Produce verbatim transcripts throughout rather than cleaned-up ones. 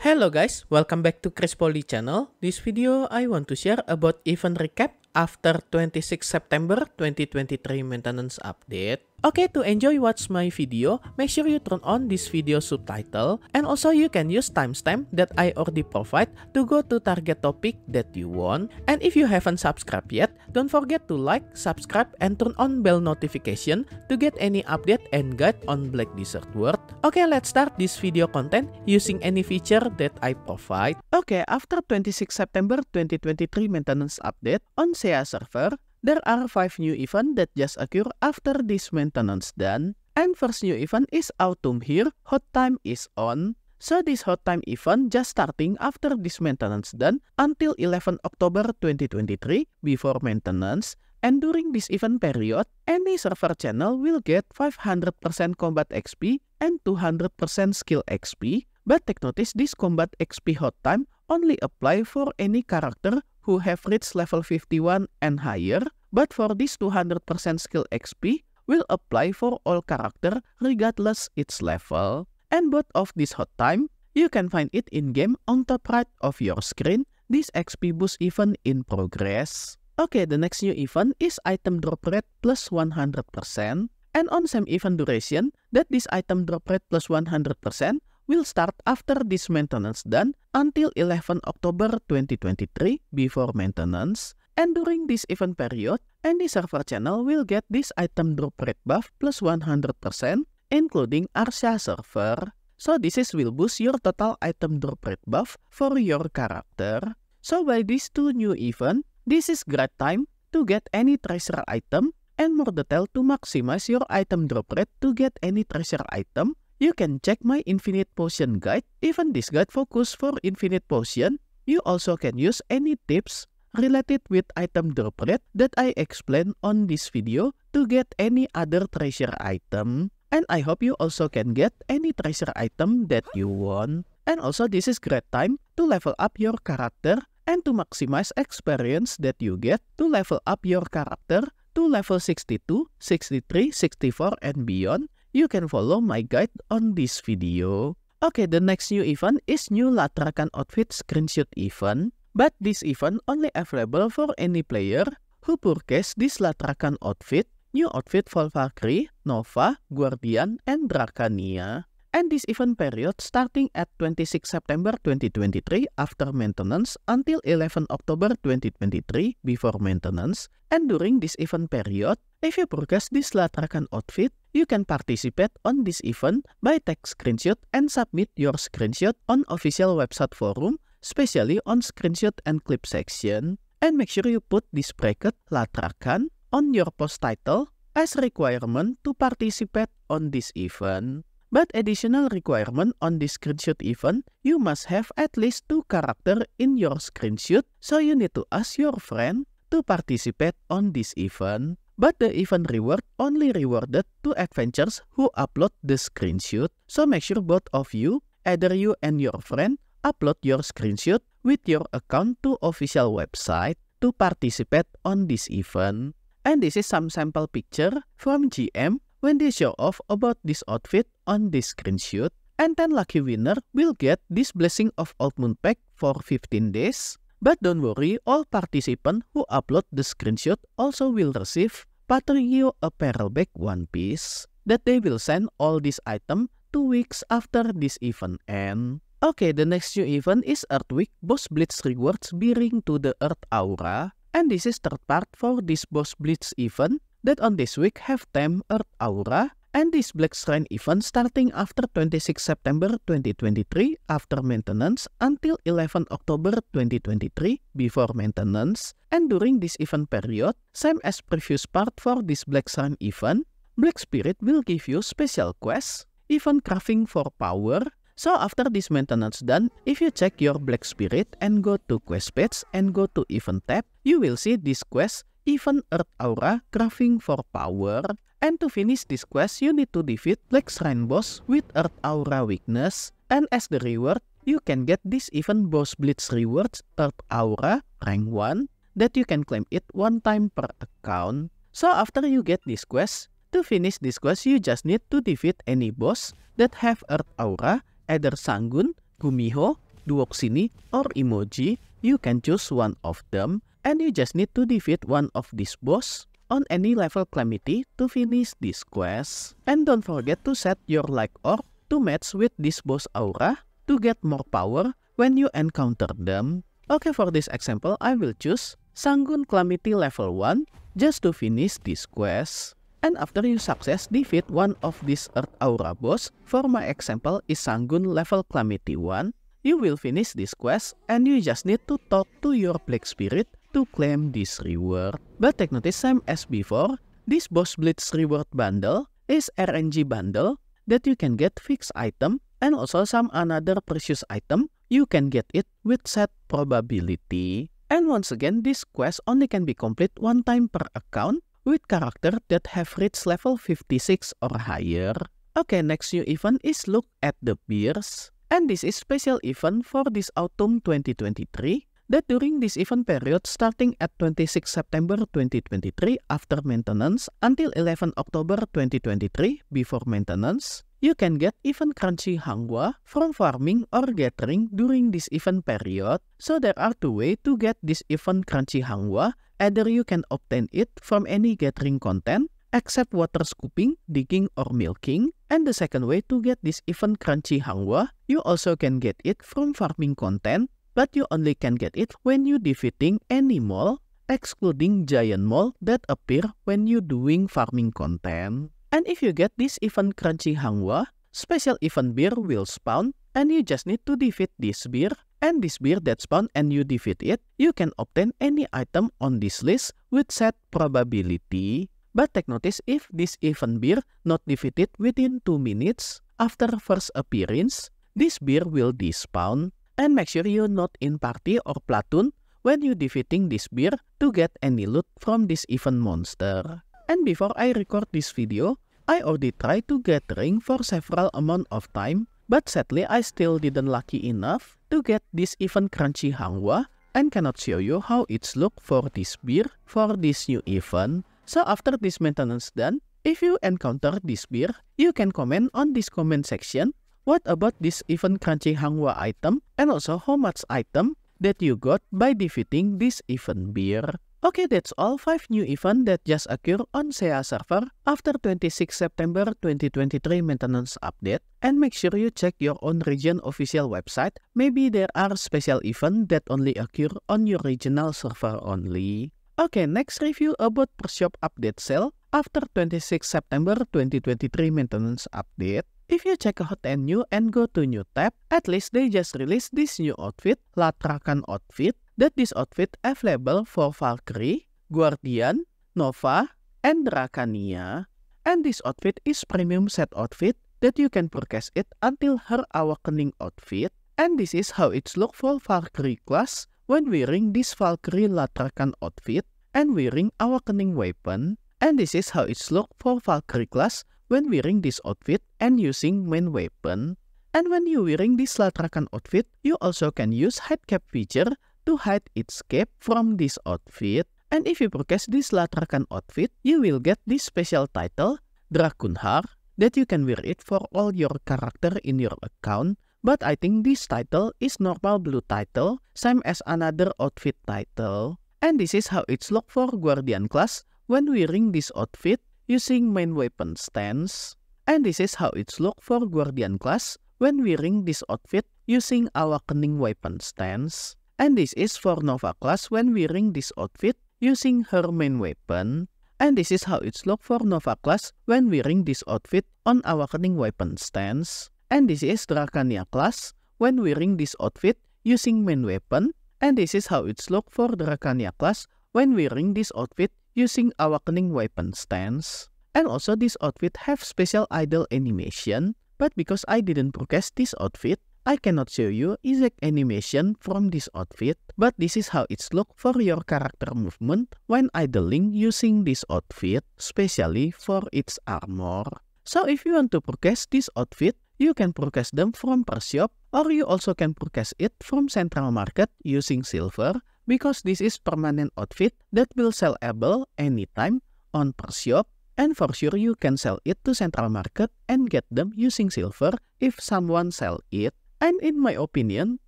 Hello guys, welcome back to Chris Poli channel. This video I want to share about event recap after twenty-sixth September twenty twenty-three maintenance update. Okay, to enjoy watch my video, make sure you turn on this video subtitle and also you can use timestamp that I already provide to go to target topic that you want. And if you haven't subscribed yet, don't forget to like, subscribe and turn on bell notification to get any update and guide on Black Desert World. Okay, let's start this video content using any feature that I provide. Okay, after twenty-sixth September twenty twenty-three maintenance update on S E A Server, there are five new events that just occur after this maintenance done. And first new event is Autumn Here, Hot Time is On. So this Hot Time event just starting after this maintenance done until eleventh October twenty twenty-three before maintenance. And during this event period, any server channel will get five hundred percent combat X P and two hundred percent skill X P. But take notice, this combat X P hot time only apply for any character who have reached level fifty-one and higher. But for this two hundred percent skill X P will apply for all character regardless its level. And both of this hot time, you can find it in-game on top right of your screen. This X P boost event in progress. Okay, the next new event is item drop rate plus one hundred percent. And on same event duration, that this item drop rate plus one hundred percent will start after this maintenance done until eleventh October twenty twenty-three before maintenance. And during this event period, any server channel will get this item drop rate buff plus one hundred percent including Arsha server. So this is will boost your total item drop rate buff for your character. So by these two new events, this is great time to get any treasure item and more detail to maximize your item drop rate to get any treasure item. You can check my infinite potion guide. Even this guide focus for infinite potion. You also can use any tips related with item drop rate that I explain on this video to get any other treasure item. And I hope you also can get any treasure item that you want. And also this is great time to level up your character and to maximize experience that you get to level up your character to level sixty-two, sixty-three, sixty-four and beyond. You can follow my guide on this video. Okay, the next new event is new Lah'rakan Outfit Screenshot event. But this event only available for any player who purchase this Lah'rakan Outfit, new outfit for Valkyrie, Nova, Guardian, and Drakania. And this event period starting at twenty-sixth September twenty twenty-three after maintenance until eleventh October twenty twenty-three before maintenance. And during this event period, if you purchase this Lah'rakan outfit, you can participate on this event by take screenshot and submit your screenshot on official website forum, especially on screenshot and clip section. And make sure you put this bracket Lah'rakan on your post title as requirement to participate on this event. But additional requirement on this screenshot event, you must have at least two character in your screenshot, so you need to ask your friend to participate on this event. But the event reward only rewarded to adventurers who upload the screenshot. So make sure both of you, either you and your friend, upload your screenshot with your account to official website to participate on this event. And this is some sample picture from G M when they show off about this outfit on this screenshot. And ten lucky winner will get this Blessing of Old Moon Pack for fifteen days. But don't worry, all participants who upload the screenshot also will receive Patreon apparel bag one piece that they will send all this item two weeks after this event end. Okay, the next new event is Earth Week Boss Blitz Rewards Bearing to the Earth Aura. And this is third part for this Boss Blitz event that on this week have theme Earth Aura, and this Black Shrine event starting after twenty-sixth September twenty twenty-three after maintenance until eleventh October twenty twenty-three before maintenance. And during this event period, same as previous part for this Black Shrine event, Black Spirit will give you special quests, event crafting for power. So after this maintenance done, if you check your Black Spirit and go to quest page and go to event tab, you will see this quest Event Earth Aura Crafting for Power. And to finish this quest, you need to defeat Black Shrine boss with Earth Aura weakness. And as the reward, you can get this event Boss Blitz rewards Earth Aura rank one that you can claim it one time per account. So after you get this quest, to finish this quest, you just need to defeat any boss that have Earth Aura, either Sanggun, Gumiho, Duoksini, or Emoji, you can choose one of them, and you just need to defeat one of these boss on any level calamity to finish this quest. And don't forget to set your like orb to match with this boss aura to get more power when you encounter them. Okay, for this example, I will choose Sanggun Calamity level one just to finish this quest. And after you success defeat one of these Earth Aura boss, for my example is Sanggun level Calamity one, you will finish this quest and you just need to talk to your Black Spirit to claim this reward. But take notice, same as before, this boss blitz reward bundle is R N G bundle that you can get fixed item and also some another precious item, you can get it with set probability. And once again, this quest only can be complete one time per account with character that have reached level fifty-six or higher. Okay, next new event is Look at the Beers. And this is special event for this autumn twenty twenty-three, that during this event period starting at twenty-sixth September twenty twenty-three after maintenance until eleventh October twenty twenty-three before maintenance, you can get event currency Hangwa from farming or gathering during this event period. So there are two ways to get this event currency Hangwa. Either you can obtain it from any gathering content except water scooping, digging, or milking. And the second way to get this event currency Hangwa, you also can get it from farming content, but you only can get it when you defeating any mole, excluding giant mole that appear when you doing farming content. And if you get this event currency Hangwa, special event beer will spawn, and you just need to defeat this beer. And this beer that spawn and you defeat it, you can obtain any item on this list with set probability. But take notice, if this event beer not defeated within two minutes after first appearance, this beer will despawn. And make sure you're not in party or platoon when you defeating this beer to get any loot from this event monster. And before I record this video, I already tried to gathering for several amount of time, but sadly I still didn't lucky enough to get this event currency Hangwa and cannot show you how it's look for this beer for this new event. So after this maintenance done, if you encounter this beer, you can comment on this comment section what about this event currency Hangwa item and also how much item that you got by defeating this event beer. Okay, that's all five new event that just occur on S E A Server after twenty-sixth September twenty twenty-three maintenance update. And make sure you check your own region official website, maybe there are special event that only occur on your regional server only. Okay, next review about Perseop update sale after twenty-sixth September twenty twenty-three maintenance update. If you check out and new and go to new tab, at least they just released this new outfit, Lah'rakan Outfit, that this outfit available for Valkyrie, Guardian, Nova, and Drakania. And this outfit is premium set outfit that you can purchase it until her awakening outfit. And this is how it's look for Valkyrie class when wearing this Valkyrie Lah'rakan outfit and wearing awakening weapon. And this is how it's look for Valkyrie class when wearing this outfit and using main weapon. And when you wearing this Lah'rakan outfit, you also can use hide cap feature to hide its cape from this outfit. And if you purchase this Lah'rakan outfit, you will get this special title, Drakunhar, that you can wear it for all your character in your account. But I think this title is normal blue title, same as another outfit title. And this is how it's look for Guardian class when wearing this outfit using main weapon stance. And this is how it's look for Guardian class when wearing this outfit using awakening weapon stance. And this is for Nova class when wearing this outfit using her main weapon. And this is how it's look for Nova class when wearing this outfit on awakening weapon stance. And this is Drakania class when wearing this outfit using main weapon. And this is how it's look for Drakania class when wearing this outfit using awakening weapon stance. And also this outfit have special idle animation. But because I didn't purchase this outfit, I cannot show you exact animation from this outfit. But this is how it's look for your character movement when idling using this outfit, especially for its armor. So if you want to purchase this outfit, you can purchase them from Perseop, or you also can purchase it from Central Market using silver, because this is permanent outfit that will sellable anytime on Perseop, and for sure you can sell it to Central Market and get them using silver if someone sell it. And in my opinion,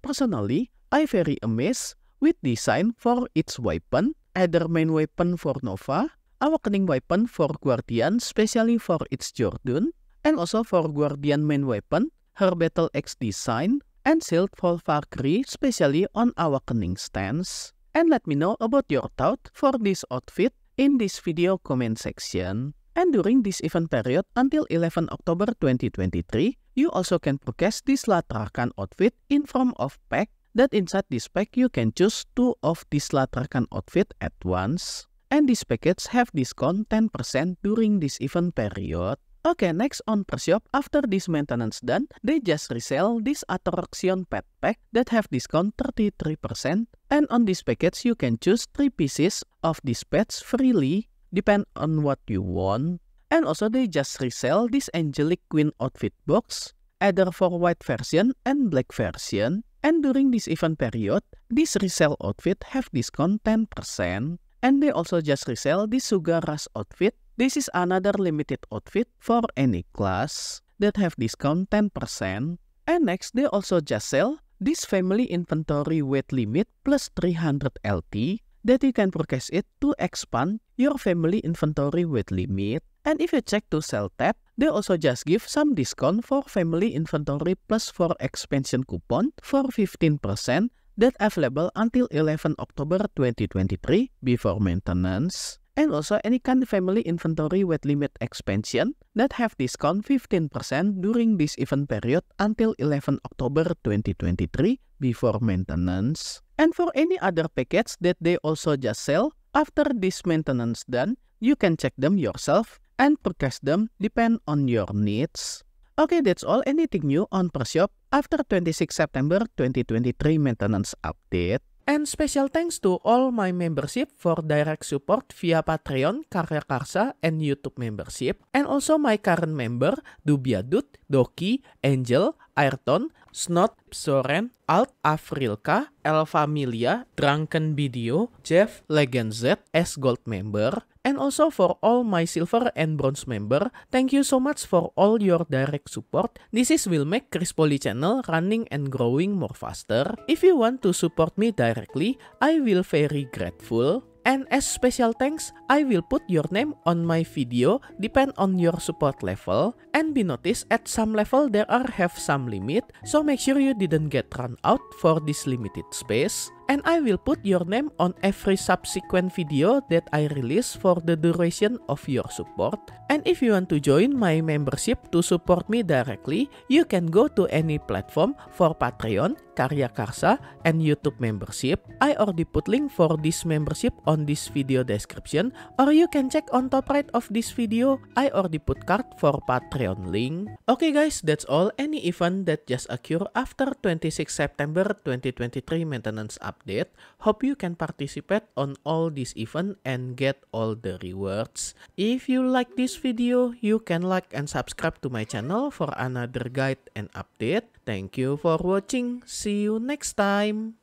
personally, I very amazed with design for its weapon, either main weapon for Nova, awakening weapon for Guardian, especially for its Jordan, and also for Guardian main weapon, her Battle Axe design, and shield for Valkyrie, especially on awakening stance. And let me know about your thought for this outfit in this video comment section. And during this event period until eleven October twenty twenty-three, you also can purchase this Lah'rakan outfit in form of pack, that inside this pack you can choose two of this Lah'rakan outfit at once. And these packets have discount ten percent during this event period. Okay, next on Perseop, after this maintenance done, they just resell this Attraction Pet Pack that have discount thirty-three percent. And on this package, you can choose three pieces of these pets freely, depend on what you want. And also, they just resell this Angelic Queen Outfit Box, either for white version and black version. And during this event period, this resell outfit have discount ten percent. And they also just resell this Sugara's outfit. This is another limited outfit for any class that have discount ten percent. And next, they also just sell this family inventory weight limit plus three hundred L T that you can purchase it to expand your family inventory weight limit. And if you check to sell tab, they also just give some discount for family inventory plus for expansion coupon for fifteen percent that available until eleven October twenty twenty-three before maintenance. And also any kind of family inventory weight limit expansion that have discount fifteen percent during this event period until eleven October twenty twenty-three before maintenance. And for any other packets that they also just sell, after this maintenance done, you can check them yourself and purchase them depend on your needs. Okay, that's all anything new on Perseop after twenty-six September twenty twenty-three maintenance update. And special thanks to all my membership for direct support via Patreon, KaryaKarsa, and YouTube membership. And also my current member, DubyaDude, Doki, Angel, Aeyrton, Snoods, Xoren, Alt, Avrilka, El Familia, Drunken B D O, Jeff, LegendzZ, S Gold member. And also for all my silver and bronze member, thank you so much for all your direct support. This is will make Chris Poli channel running and growing more faster. If you want to support me directly, I will very grateful. And as special thanks, I will put your name on my video, depend on your support level. And be noticed at some level there are have some limit, so make sure you didn't get run out for this limited space. And I will put your name on every subsequent video that I release for the duration of your support. And if you want to join my membership to support me directly, you can go to any platform for Patreon, KaryaKarsa, and YouTube membership. I already put link for this membership on this video description, or you can check on top right of this video. I already put card for Patreon link. Okay guys, that's all any event that just occurred after twenty-six September twenty twenty-three maintenance update. Hope you can participate on all this event and get all the rewards. If you like this video, you can like and subscribe to my channel for another guide and update. Thank you for watching. See you next time.